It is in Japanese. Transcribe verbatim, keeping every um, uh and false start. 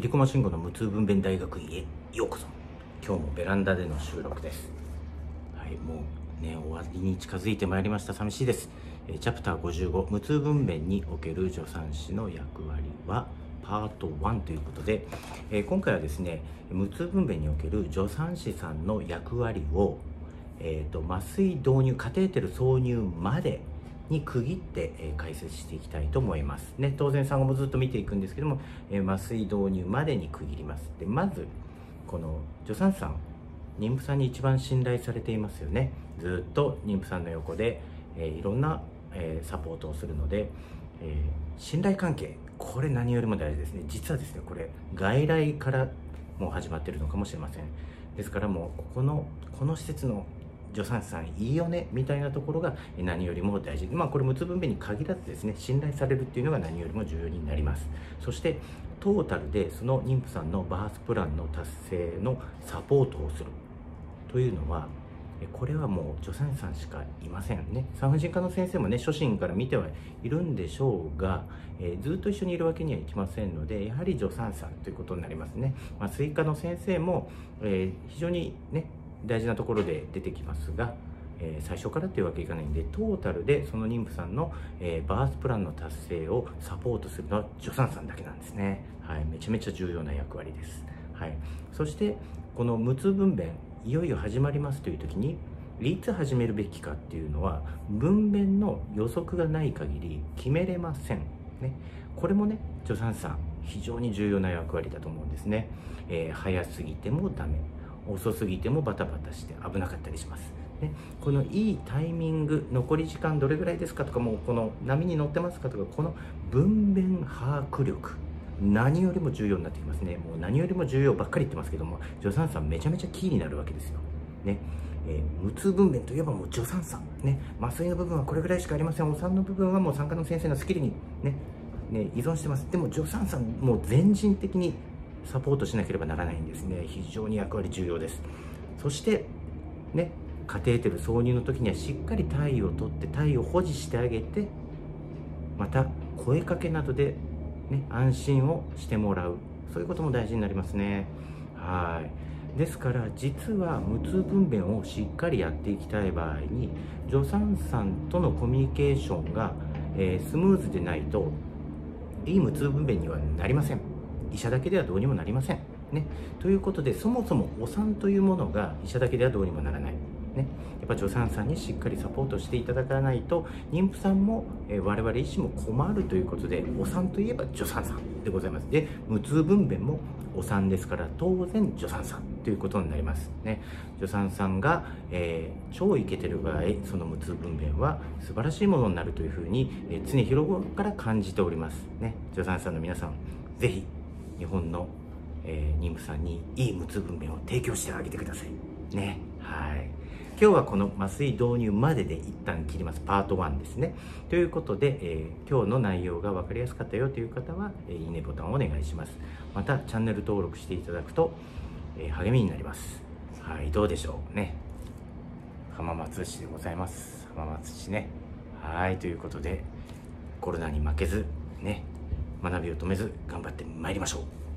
入駒信吾の無痛分娩大学院へようこそ。今日もベランダでの収録です。はい、もうね、終わりに近づいてまいりました。寂しいです。えチャプターごじゅうご、無痛分娩における助産師の役割はパートワンということで、え今回はですね、無痛分娩における助産師さんの役割を、えー、と麻酔導入、カテーテル挿入までに区切って、えー、解説していきたいと思います。ね、当然産後もずっと見ていくんですけども、えー、麻酔導入までに区切ります。で、まずこの助産師さん、妊婦さんに一番信頼されていますよね。ずっと妊婦さんの横で、えー、いろんな、えー、サポートをするので、えー、信頼関係、これ何よりも大事ですね。実はですね、これ外来からもう始まってるのかもしれません。ですからもうここのこの施設の助産師さんいいよねみたいなところが何よりも大事。まあこれ無痛分娩に限らずですね、信頼されるっていうのが何よりも重要になります。そしてトータルでその妊婦さんのバースプランの達成のサポートをするというのは、これはもう助産師さんしかいませんね。産婦人科の先生もね、初心から見てはいるんでしょうが、えー、ずっと一緒にいるわけにはいきませんので、やはり助産師さんということになりますね。まあ、追加の先生も、えー、非常にね大事なところで出てきますが、えー、最初からというわけいかないんで、トータルでその妊婦さんの、えー、バースプランの達成をサポートするのは助産師さんだけなんですね。はい、めちゃめちゃ重要な役割です。はい、そしてこの無痛分娩いよいよ始まりますという時に、いつ始めるべきかっていうのは分娩の予測がない限り決めれませんね。これもね、助産師さん非常に重要な役割だと思うんですね。えー、早すぎてもダメ、遅すぎてもバタバタして危なかったりします、ね、このいいタイミング、残り時間どれぐらいですかとか、もうこの波に乗ってますかとか、この分娩把握力、何よりも重要になってきますね。もう何よりも重要ばっかり言ってますけども、助産師さんめちゃめちゃキーになるわけですよ、ねえー、無痛分娩といえばもう助産師さん、ね、麻酔の部分はこれぐらいしかありません。お産の部分はもう産科の先生のスキルに、ねね、依存してます。でも助産師さんもう全人的にサポートしなければならないんですね。非常に役割重要です。そしてね、カテーテル挿入の時にはしっかり体位を取って体位を保持してあげて、また声かけなどでね、安心をしてもらう、そういうことも大事になりますね。はい、ですから実は無痛分娩をしっかりやっていきたい場合に、助産師さんとのコミュニケーションが、えー、スムーズでないといい無痛分娩にはなりません。医者だけではどうにもなりません、ね、ということで、そもそもお産というものが医者だけではどうにもならない、ね、やっぱ助産師さんにしっかりサポートしていただかないと、妊婦さんも、えー、我々医師も困るということで、お産といえば助産師さんでございます。で、無痛分娩もお産ですから、当然助産師さんということになりますね。助産師さんが、えー、超イケてる場合、その無痛分娩は素晴らしいものになるというふうに、えー、常日頃から感じておりますね。助産師さんの皆さん、ぜひ日本の、えー、妊婦さんにいい無痛分娩を提供してあげてくださいね。はい、今日はこの麻酔導入までで一旦切ります。パートワンですね。ということで、えー、今日の内容が分かりやすかったよという方は、えー、いいねボタンをお願いします。またチャンネル登録していただくと、えー、励みになります。はい、どうでしょうね。浜松市でございます。浜松市ね。はい、ということで、コロナに負けずね、学びを止めず頑張ってまいりましょう。